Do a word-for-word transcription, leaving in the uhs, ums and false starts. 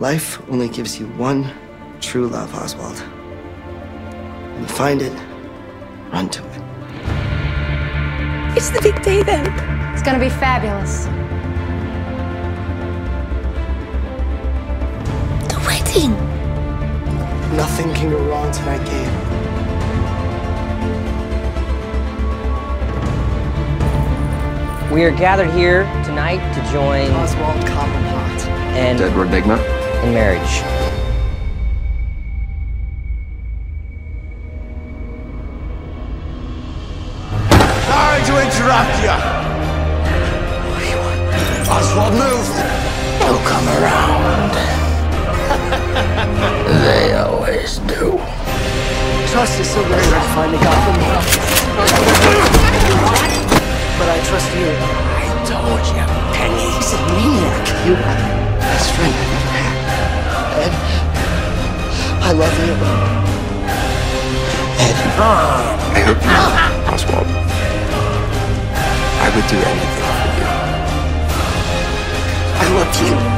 Life only gives you one true love, Oswald. When you find it, run to it. It's the big day then. It's gonna be fabulous. The wedding. Nothing can go wrong tonight, Gabe. We are gathered here tonight to join Oswald Cobblepot and Edward Nygma in marriage. Sorry to interrupt you. Oswald, move! They'll come around. They always do. Trust is so very hard to find a Gotham. But I trust you. I told you, Penny. He's a maniac. You are the best friend I've ever had. Ed, I love you. Ed. Oh. I hope you know, Oswald. I would do anything for you. I love you.